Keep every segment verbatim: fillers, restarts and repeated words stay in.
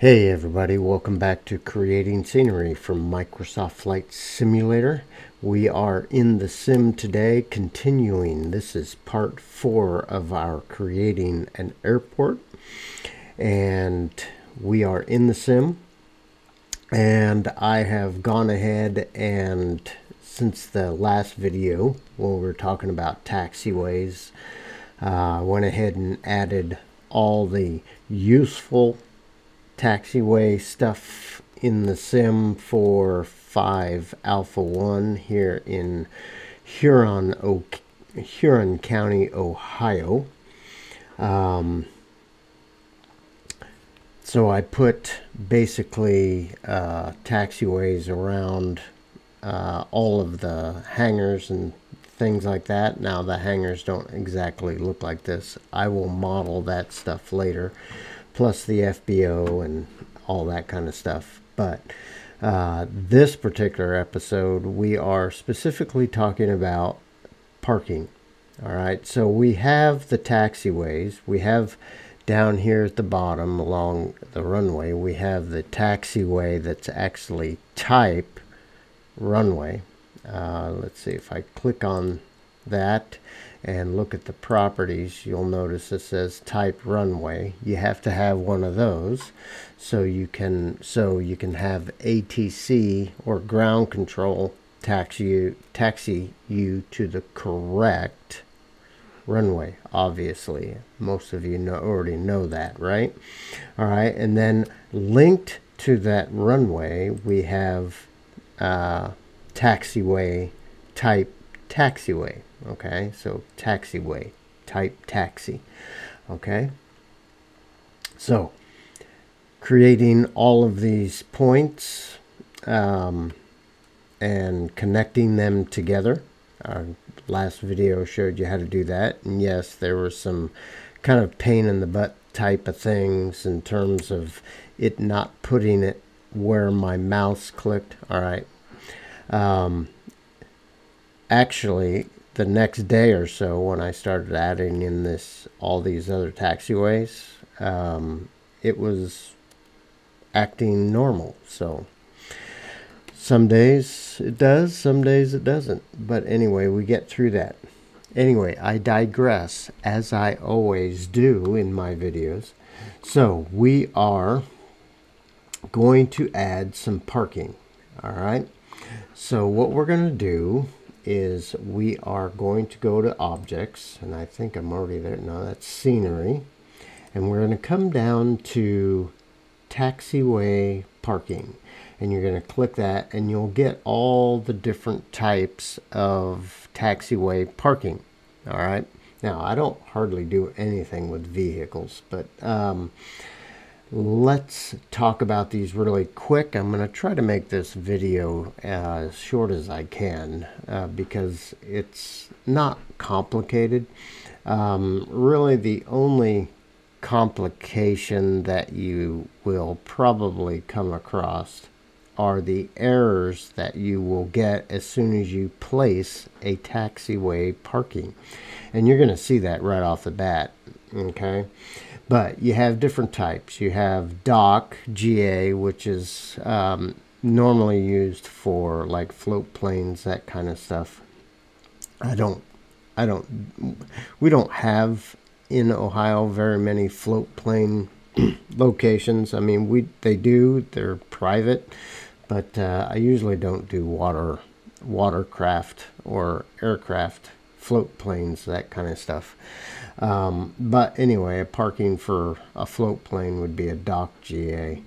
Hey everybody, welcome back to Creating Scenery from Microsoft Flight Simulator. We are in the sim today, continuing. This is part four of our Creating an Airport. And we are in the sim. And I have gone ahead and, since the last video when we were talking about taxiways, I uh, went ahead and added all the useful taxiway stuff in the sim for five alpha one here in Huron, o Huron County, Ohio. Um, so I put basically uh, taxiways around uh, all of the hangars and things like that. Now the hangars don't exactly look like this. I will model that stuff later, plus the F B O and all that kind of stuff. But uh, this particular episode, we are specifically talking about parking. All right, so we have the taxiways. We have down here at the bottom along the runway, we have the taxiway that's actually type runway. Uh, let's see, if I click on that and look at the properties, you'll notice it says type runway. You have to have one of those so you can so you can have A T C or ground control taxi you taxi you to the correct runway. Obviously most of you know already know that, right? All right, and then linked to that runway we have uh, taxiway type taxiway. Okay, so taxiway type taxi. Okay, so creating all of these points um, and connecting them together. Our last video showed you how to do that, and yes, there were some kind of pain in the butt type of things in terms of it not putting it where my mouse clicked. All right, um, actually the next day or so, when I started adding in this all these other taxiways, um, it was acting normal. So some days it does, some days it doesn't. But anyway, we get through that. Anyway, I digress, as I always do in my videos. So we are going to add some parking. All right. So what we're going to do is we are going to go to objects, and I think I'm already there. No, that's scenery, and we're going to come down to taxiway parking, and you're going to click that and you'll get all the different types of taxiway parking. All right, now I don't hardly do anything with vehicles, but um, let's talk about these really quick. I'm going to try to make this video uh, as short as I can uh, because it's not complicated. Um, really the only complication that you will probably come across are the errors that you will get as soon as you place a taxiway parking, and you're going to see that right off the bat. Okay, but you have different types. You have dock G A, which is um, normally used for like float planes, that kind of stuff. I don't, I don't, we don't have in Ohio very many float plane locations. I mean, we they do. They're private, but uh, I usually don't do water, watercraft or aircraft, float planes, that kind of stuff. Um, but anyway, a parking for a float plane would be a dock G A.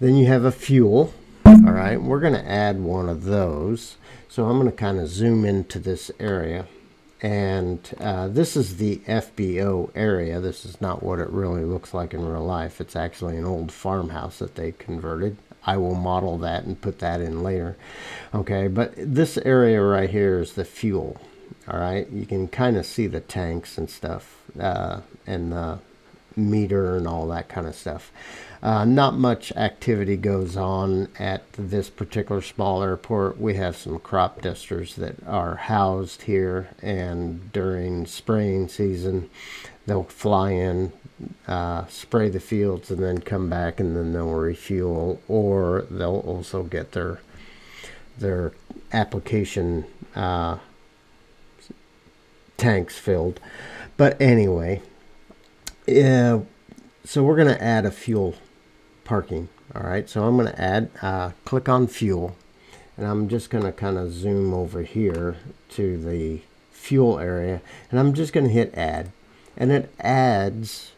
Then you have a fuel. All right, we're going to add one of those. So I'm going to kind of zoom into this area, and uh, this is the F B O area. This is not what it really looks like in real life. It's actually an old farmhouse that they converted. I will model that and put that in later. Okay, but this area right here is the fuel. All right, you can kind of see the tanks and stuff uh, and the meter and all that kind of stuff. Uh, not much activity goes on at this particular small airport. We have some crop dusters that are housed here, and during spraying season they'll fly in, uh, spray the fields, and then come back, and then they'll refuel, or they'll also get their their application uh, tanks filled. But anyway, uh, so we're going to add a fuel parking. All right, so I'm going to add, uh, click on fuel, and I'm just going to kind of zoom over here to the fuel area, and I'm just going to hit add, and it adds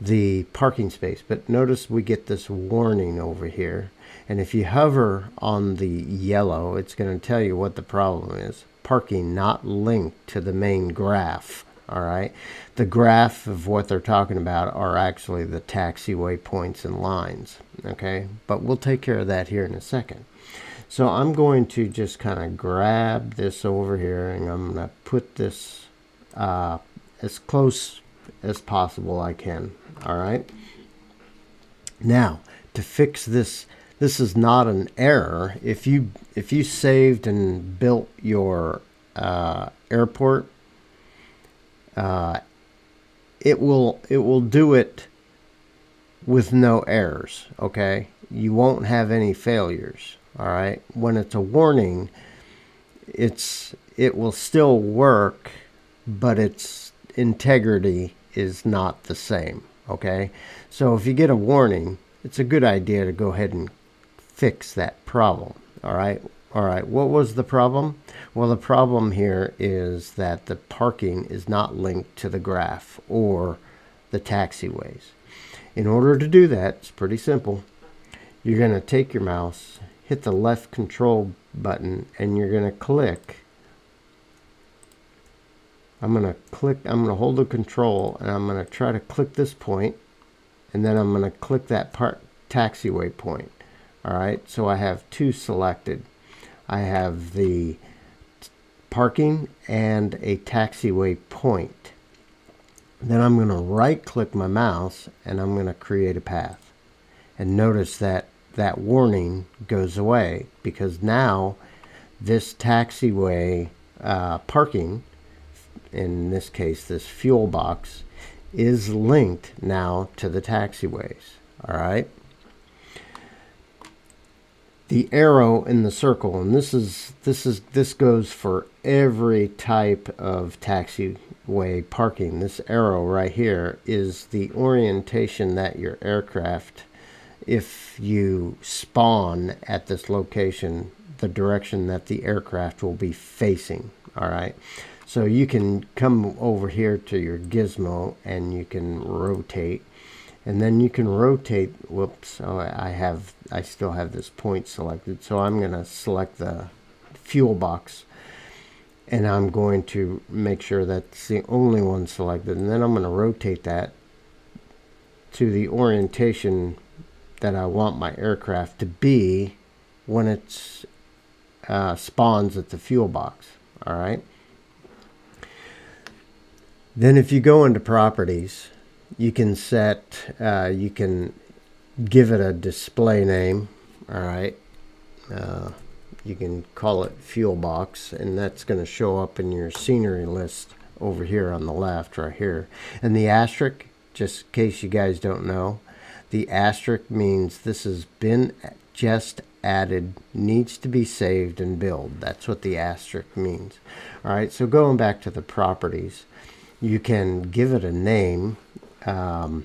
the parking space. But notice we get this warning over here, and if you hover on the yellow, it's going to tell you what the problem is. Parking not linked to the main graph. All right, the graph of what they're talking about are actually the taxiway points and lines. Okay, but we'll take care of that here in a second. So I'm going to just kind of grab this over here, and I'm going to put this uh, as close as possible I can. All right, now to fix this, this is not an error. If you if you saved and built your uh, airport, Uh, it will it will do it with no errors. Okay, you won't have any failures. All right, when it's a warning, it's it will still work, but its integrity is not the same. Okay, so if you get a warning, it's a good idea to go ahead and fix that problem. All right. All right, what was the problem? Well, the problem here is that the parking is not linked to the graph or the taxiways. In order to do that, it's pretty simple. You're going to take your mouse, hit the left control button, and you're going to click. I'm going to click, I'm going to hold the control, and I'm going to try to click this point, and then I'm going to click that part taxiway point. All right, so I have two selected. I have the parking and a taxiway point. Then I'm going to right click my mouse, and I'm going to create a path. And notice that that warning goes away, because now this taxiway uh, parking, in this case this fuel box, is linked now to the taxiways. All right. The arrow in the circle, and this is this is this goes for every type of taxiway parking. This arrow right here is the orientation that your aircraft, if you spawn at this location, the direction that the aircraft will be facing. All right, so you can come over here to your gizmo, and you can rotate. And then you can rotate, whoops, oh, I have, I still have this point selected. So I'm going to select the fuel box, and I'm going to make sure that's the only one selected. And then I'm going to rotate that to the orientation that I want my aircraft to be when it uh, spawns at the fuel box. All right. Then if you go into properties, you can set, uh, you can give it a display name. All right, uh, you can call it fuel box, and that's going to show up in your scenery list over here on the left right here. And the asterisk, just in case you guys don't know, the asterisk means this has been just added, needs to be saved and build. That's what the asterisk means. All right, so going back to the properties, you can give it a name. Um,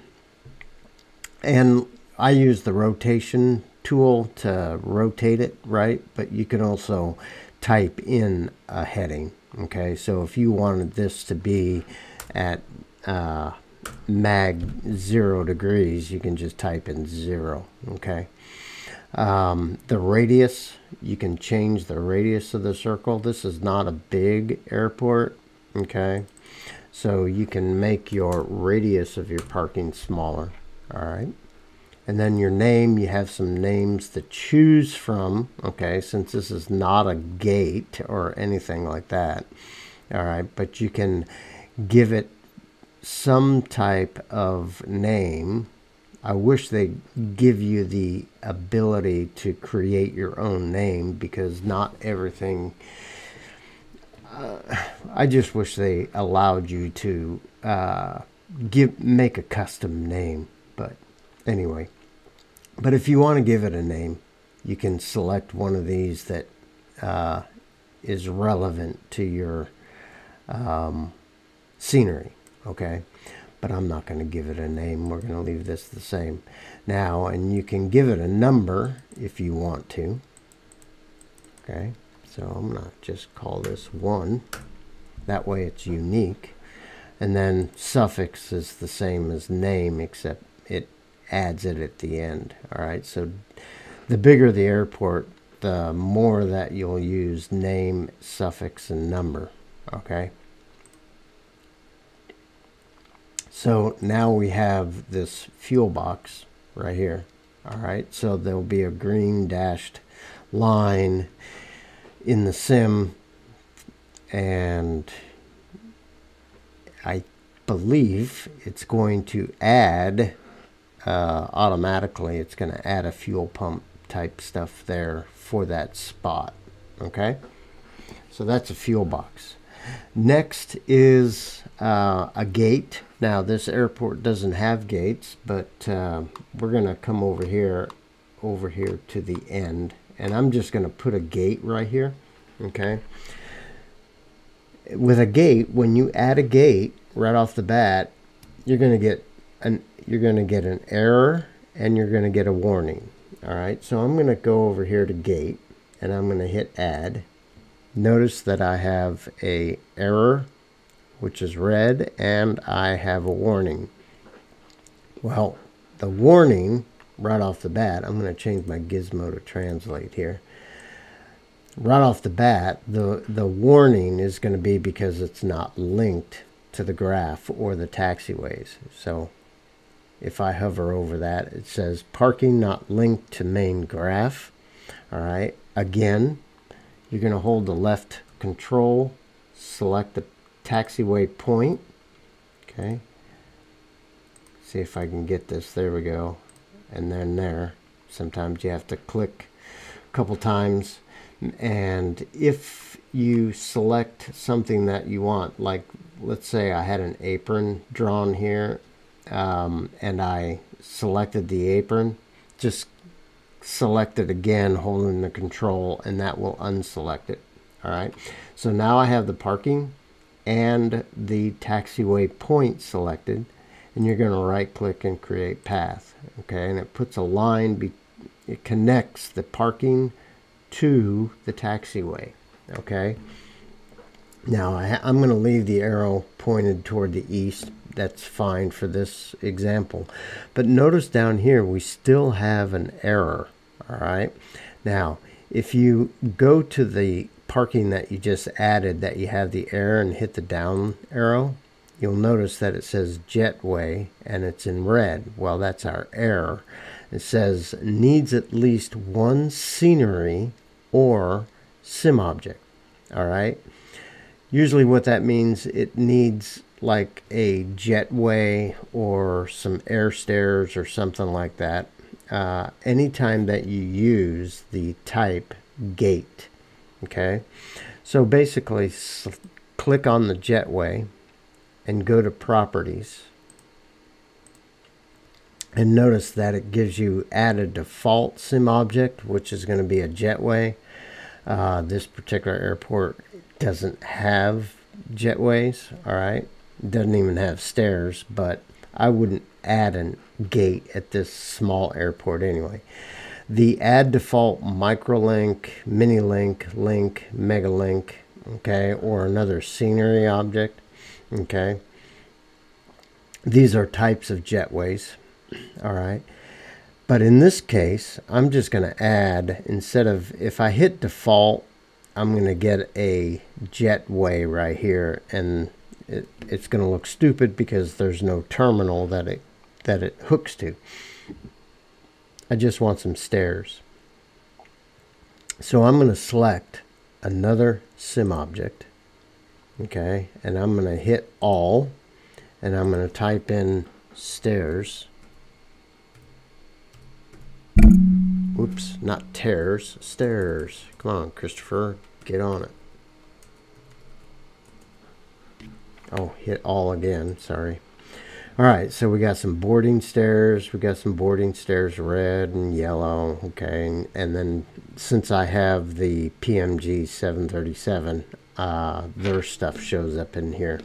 and I use the rotation tool to rotate it, right? But you can also type in a heading. Okay, so if you wanted this to be at uh, mag zero degrees, you can just type in zero. Okay, um, the radius, you can change the radius of the circle. This is not a big airport. Okay, so you can make your radius of your parking smaller. All right, and then your name, you have some names to choose from. Okay, since this is not a gate or anything like that. All right, but you can give it some type of name. I wish they'd give you the ability to create your own name, because not everything... Uh, I just wish they allowed you to uh, give make a custom name. But anyway, but if you want to give it a name, you can select one of these that uh, is relevant to your um, scenery. Okay, but I'm not going to give it a name. We're going to leave this the same now, and you can give it a number if you want to. Okay. So I'm going to just call this one. That way it's unique. And then suffix is the same as name, except it adds it at the end. All right. So the bigger the airport, the more that you'll use name, suffix, and number. Okay. So now we have this fuel box right here. All right. So there'll be a green dashed line in the sim, and I believe it's going to add uh, automatically, it's going to add a fuel pump type stuff there for that spot. Okay, so that's a fuel box. Next is uh, a gate. Now this airport doesn't have gates, but uh, we're going to come over here over here to the end. And I'm just going to put a gate right here, okay? With a gate, when you add a gate right off the bat, you're going to get an you're going to get an error, and you're going to get a warning. All right? So I'm going to go over here to gate, and I'm going to hit add. Notice that I have a error, which is red, and I have a warning. Well, the warning right off the bat, I'm going to change my gizmo to translate here. Right off the bat, the, the warning is going to be because it's not linked to the graph or the taxiways. So if I hover over that, it says parking not linked to main graph. All right. Again, you're going to hold the left control, select the taxiway point. Okay. See if I can get this. There we go. And then there, sometimes you have to click a couple times. And if you select something that you want, like let's say I had an apron drawn here, um, and I selected the apron, just select it again, holding the control, and that will unselect it. All right. So now I have the parking and the taxiway point selected. And you're going to right click and create path. Okay, and it puts a line, be, it connects the parking to the taxiway. Okay, now I, I'm going to leave the arrow pointed toward the east. That's fine for this example. But notice down here we still have an error. All right, now if you go to the parking that you just added, that you have the error, and hit the down arrow, you'll notice that it says jetway, and it's in red. Well, that's our error. It says needs at least one scenery or sim object. All right. Usually what that means, it needs like a jetway or some air stairs or something like that. Uh, anytime that you use the type gate. Okay. So basically click on the jetway and go to properties, and notice that it gives you add a default sim object, which is going to be a jetway. Uh, this particular airport doesn't have jetways. All right, it doesn't even have stairs, but I wouldn't add a gate at this small airport anyway. The add default microlink, mini link, link, mega link, okay, or another scenery object. Okay, these are types of jetways. All right, but in this case, I'm just going to add, instead of, if I hit default, I'm going to get a jetway right here, and it, it's going to look stupid because there's no terminal that it that it hooks to. I just want some stairs, so I'm going to select another sim object. Okay, and I'm going to hit all, and I'm going to type in stairs. Oops, not tears, stairs. Come on, Christopher, get on it. Oh, hit all again, sorry. All right, so we got some boarding stairs. We got some boarding stairs, red and yellow, okay. And, and then since I have the P M G seven thirty-seven, uh, their stuff shows up in here.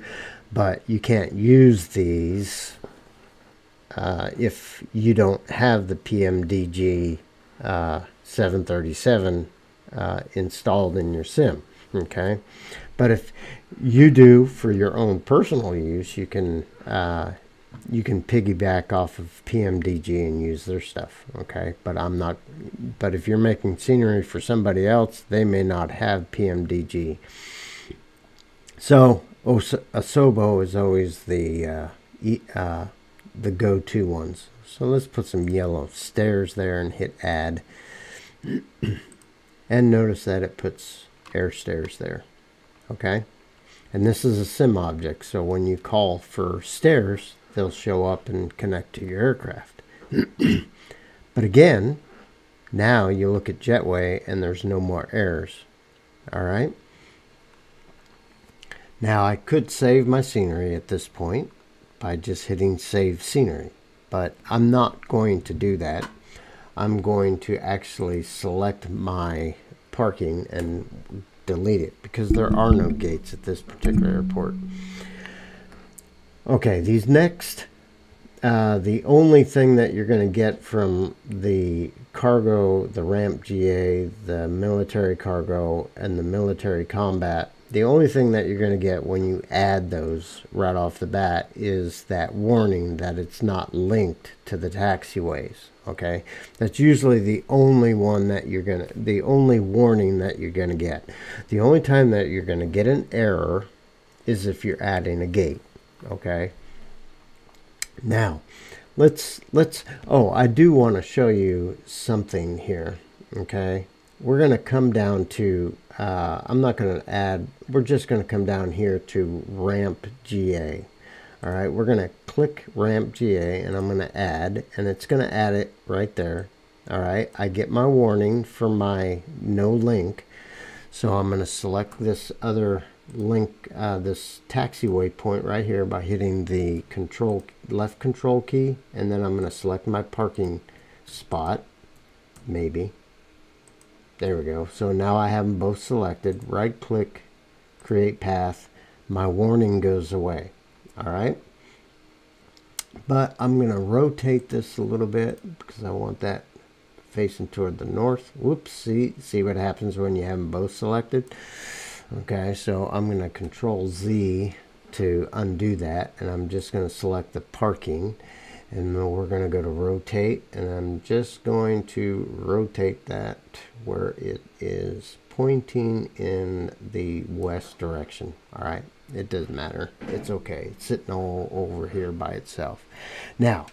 But you can't use these uh, if you don't have the P M D G uh, seven thirty-seven uh, installed in your sim, okay? But if you do for your own personal use, you can uh, you can piggyback off of P M D G and use their stuff, okay? But I'm not. But if you're making scenery for somebody else, they may not have P M D G. So Asobo is always the uh, e, uh, the go-to ones. So let's put some yellow stairs there and hit add. And notice that it puts air stairs there. Okay, and this is a sim object, so when you call for stairs, they'll show up and connect to your aircraft. But again, now you look at jetway and there's no more errors. All right, now I could save my scenery at this point by just hitting save scenery, but I'm not going to do that. I'm going to actually select my parking and delete it, because there are no gates at this particular airport. Okay, these next, uh, the only thing that you're going to get from the cargo, the ramp G A, the military cargo, and the military combat, the only thing that you're going to get when you add those right off the bat is that warning that it's not linked to the taxiways. Okay, that's usually the only one that you're gonna, the only warning that you're gonna get. The only time that you're gonna get an error is if you're adding a gate. Okay. Now, let's let's. Oh, I do want to show you something here. Okay, we're gonna come down to. Uh, I'm not gonna add. We're just gonna come down here to ramp G A. All right, we're going to click ramp G A, and I'm going to add, and it's going to add it right there. All right, I get my warning for my no link. So I'm going to select this other link, uh, this taxiway point right here by hitting the control left control key. And then I'm going to select my parking spot, maybe. There we go. So now I have them both selected. Right click, create path. My warning goes away. All right, but I'm going to rotate this a little bit because I want that facing toward the north. Whoops, see, see what happens when you have them both selected. Okay, so I'm going to control Z to undo that, and I'm just going to select the parking, and then we're going to go to rotate, and I'm just going to rotate that where it is pointing in the west direction. All right. It doesn't matter. It's okay. It's sitting all over here by itself. Now,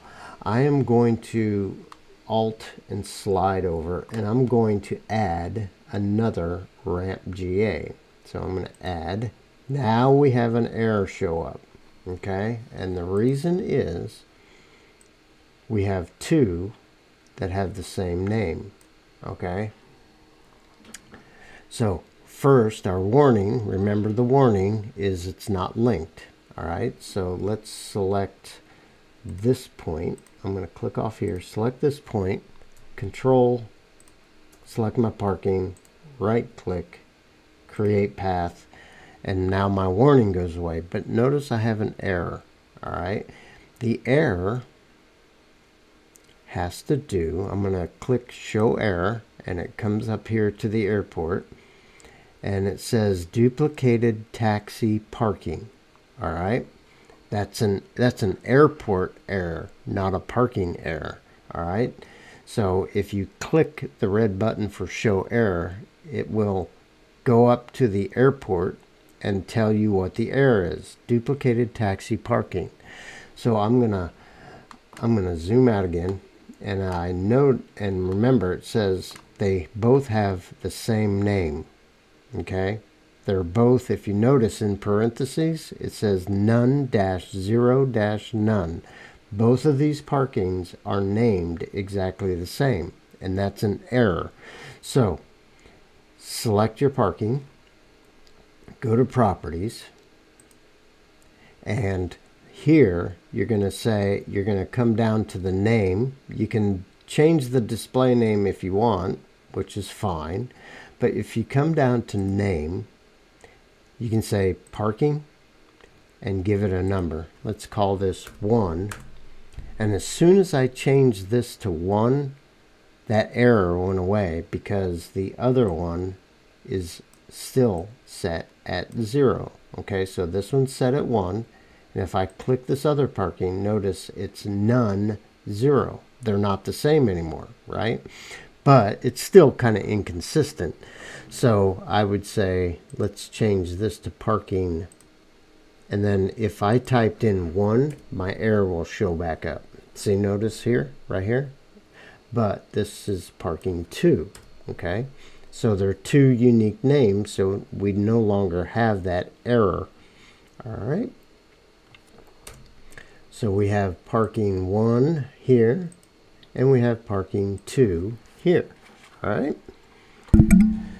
I am going to alt and slide over, and I'm going to add another ramp G A. So I'm going to add. Now we have an error show up. Okay? And the reason is we have two that have the same name. Okay? So first, our warning, remember the warning is it's not linked. All right, so let's select this point. I'm going to click off here, select this point, control, select my parking, right click, create path, and now my warning goes away. But notice I have an error. All right, the error has to do, I'm going to click show error, and it comes up here to the airport. And it says duplicated taxi parking. All right, that's an that's an airport error, not a parking error. All right, so if you click the red button for show error, it will go up to the airport and tell you what the error is, duplicated taxi parking. So I'm gonna I'm gonna zoom out again, and I know and remember it says they both have the same name. Okay, They're both, if you notice in parentheses, it says none dash zero dash none. Both of these parkings are named exactly the same, and that's an error. So select your parking, go to properties, and here you're going to say, you're going to come down to the name. You can change the display name if you want, which is fine. But if you come down to name, you can say parking and give it a number. Let's call this one. And as soon as I change this to one, that error went away because the other one is still set at zero. Okay, so this one's set at one. And if I click this other parking, notice it's none, zero. They're not the same anymore, right? But it's still kind of inconsistent. So I would say, let's change this to parking. And then if I typed in one, my error will show back up. See, notice here, right here? But this is parking two, okay? So there are two unique names, so we no longer have that error. All right. So we have parking one here, and we have parking two here. All right.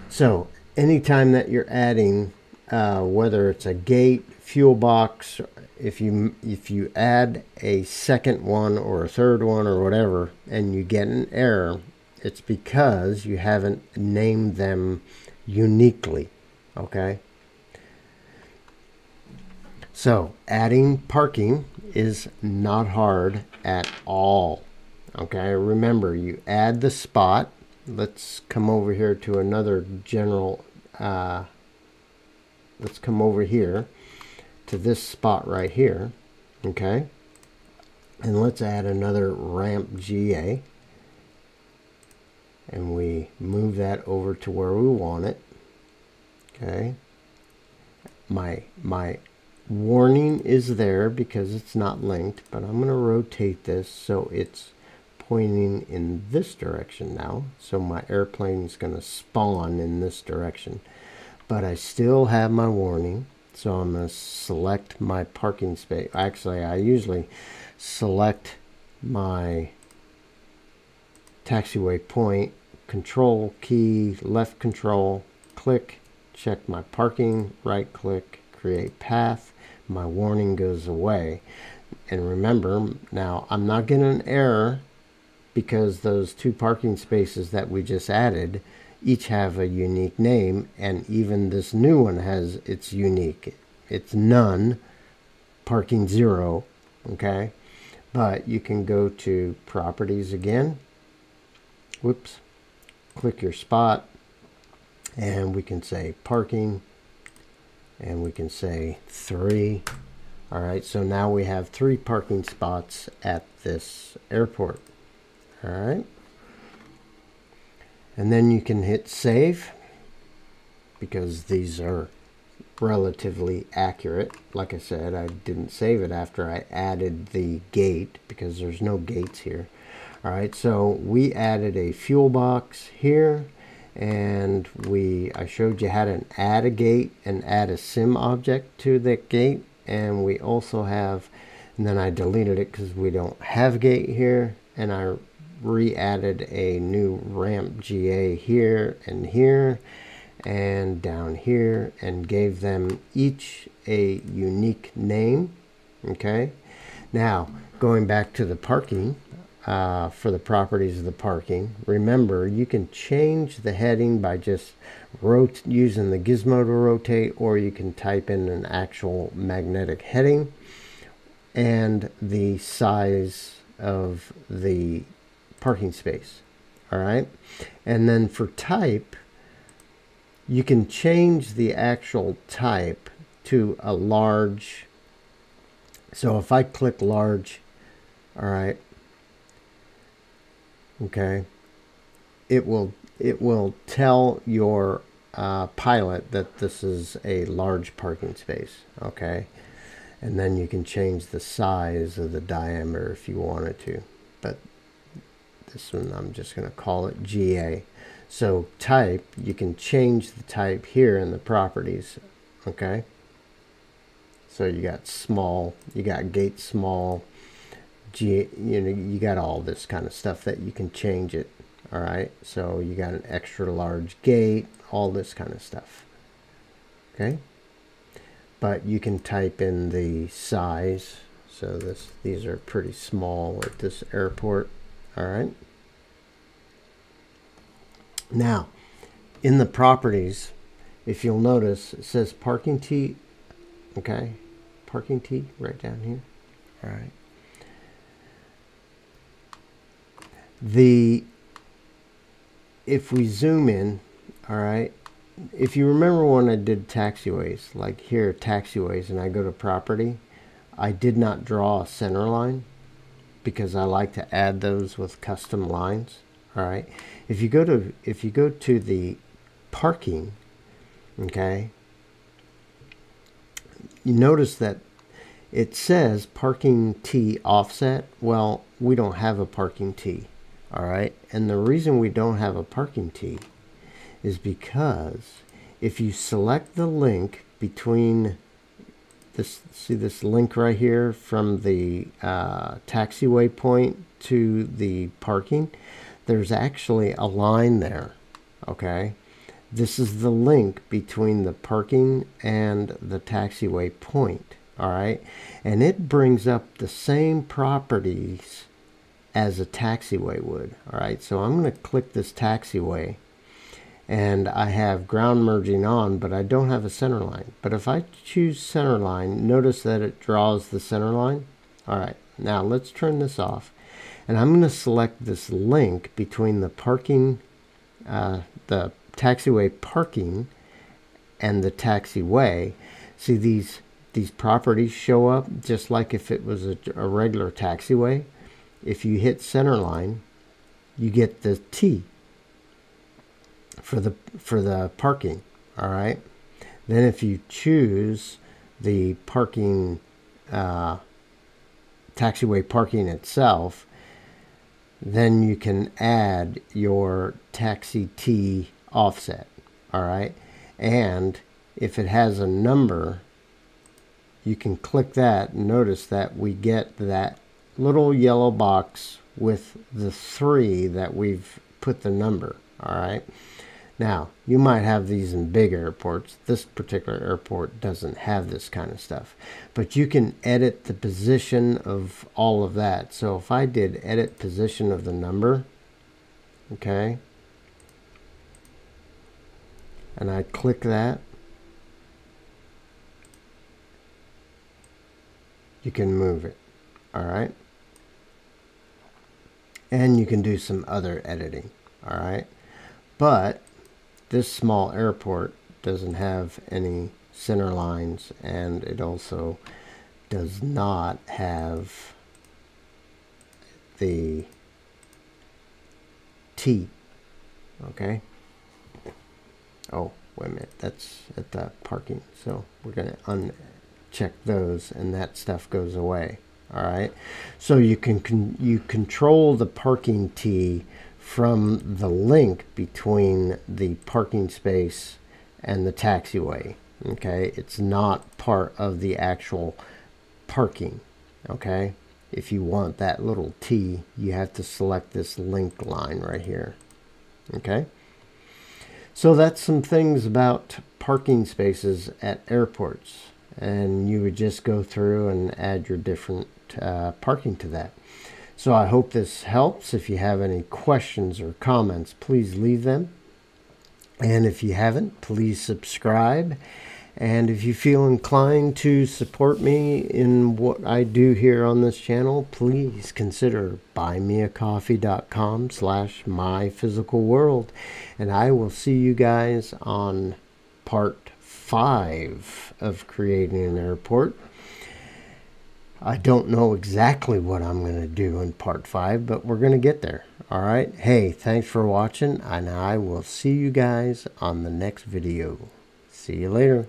So anytime that you're adding, uh, whether it's a gate, fuel box, if you if you add a second one or a third one or whatever, and you get an error, it's because you haven't named them uniquely. Okay. So adding parking is not hard at all. Okay, remember, you add the spot. Let's come over here to another general, uh, let's come over here to this spot right here, okay? And let's add another ramp G A. And we move that over to where we want it, okay? My, my warning is there because it's not linked, but I'm going to rotate this so it's pointing in this direction now, so my airplane is going to spawn in this direction. But I still have my warning, so I'm going to select my parking space. Actually, I usually select my taxiway point, control key, left control, click, check my parking, right click, create path. My warning goes away. And remember, now I'm not getting an error because those two parking spaces that we just added each have a unique name, and even this new one has its unique. It's none, parking zero, okay? But you can go to properties again. Whoops. Click your spot, and we can say parking, and we can say three. All right, so now we have three parking spots at this airport. All right, and then you can hit save because these are relatively accurate. Like I said, I didn't save it after I added the gate because there's no gates here. All right, so we added a fuel box here, and we I showed you how to add a gate and add a sim object to the gate, and we also have, and then I deleted it because we don't have gate here, and I re-added a new ramp G A here and here and down here, and gave them each a unique name. Okay, now going back to the parking, uh, for the properties of the parking, remember you can change the heading by just rot using the gizmo to rotate, or you can type in an actual magnetic heading, and the size of the parking space. All right, and then for type, you can change the actual type to a large. So if I click large, all right, okay, it will it will tell your uh, pilot that this is a large parking space. Okay, and then you can change the size of the diameter if you wanted to, but This one I'm just going to call it G A. So type, you can change the type here in the properties, okay? So you got small, you got gate small, G A, you know, you got all this kind of stuff that you can change it, all right? So you got an extra large gate, all this kind of stuff, okay? But you can type in the size. So this, these are pretty small at this airport, all right? Now, in the properties, if you'll notice, it says parking T, okay? Parking T right down here, all right? The, if we zoom in, all right? If you remember when I did taxiways, like here, taxiways, and I go to property, I did not draw a center line because I like to add those with custom lines. All right. If you go to if you go to the parking, okay, you notice that it says parking T offset. Well, we don't have a parking T. All right. And the reason we don't have a parking T is because if you select the link between this, see this link right here from the uh, taxiway point to the parking, there's actually a line there, okay? This is the link between the parking and the taxiway point, all right? And it brings up the same properties as a taxiway would, all right? So I'm gonna click this taxiway and I have ground merging on, but I don't have a center line. But if I choose center line, notice that it draws the center line. All right, now let's turn this off. And I'm going to select this link between the parking, uh, the taxiway parking and the taxiway. See, these, these properties show up just like if it was a, a regular taxiway. If you hit center line, you get the T for the, for the parking. All right. Then if you choose the parking, uh, taxiway parking itself, then you can add your taxi T offset, all right? And if it has a number, you can click that and notice that we get that little yellow box with the three that we've put the number, all right? Now, you might have these in big airports. This particular airport doesn't have this kind of stuff. But you can edit the position of all of that. So if I did edit position of the number, okay, and I click that, you can move it, all right? And you can do some other editing, all right? But this small airport doesn't have any center lines, and it also does not have the T, okay? Oh, wait a minute, that's at the parking. So we're gonna uncheck those and that stuff goes away, all right? So you can, can you control the parking T from the link between the parking space and the taxiway, okay? It's not part of the actual parking, okay? If you want that little T, you have to select this link line right here, okay? So that's some things about parking spaces at airports, and you would just go through and add your different uh, parking to that. So I hope this helps. If you have any questions or comments, please leave them. And if you haven't, please subscribe. And if you feel inclined to support me in what I do here on this channel, please consider buymeacoffee.com slash myphysicalworld. And I will see you guys on part five of creating an airport. I don't know exactly what I'm going to do in part five, but we're going to get there. All right. Hey, thanks for watching, and I will see you guys on the next video. See you later.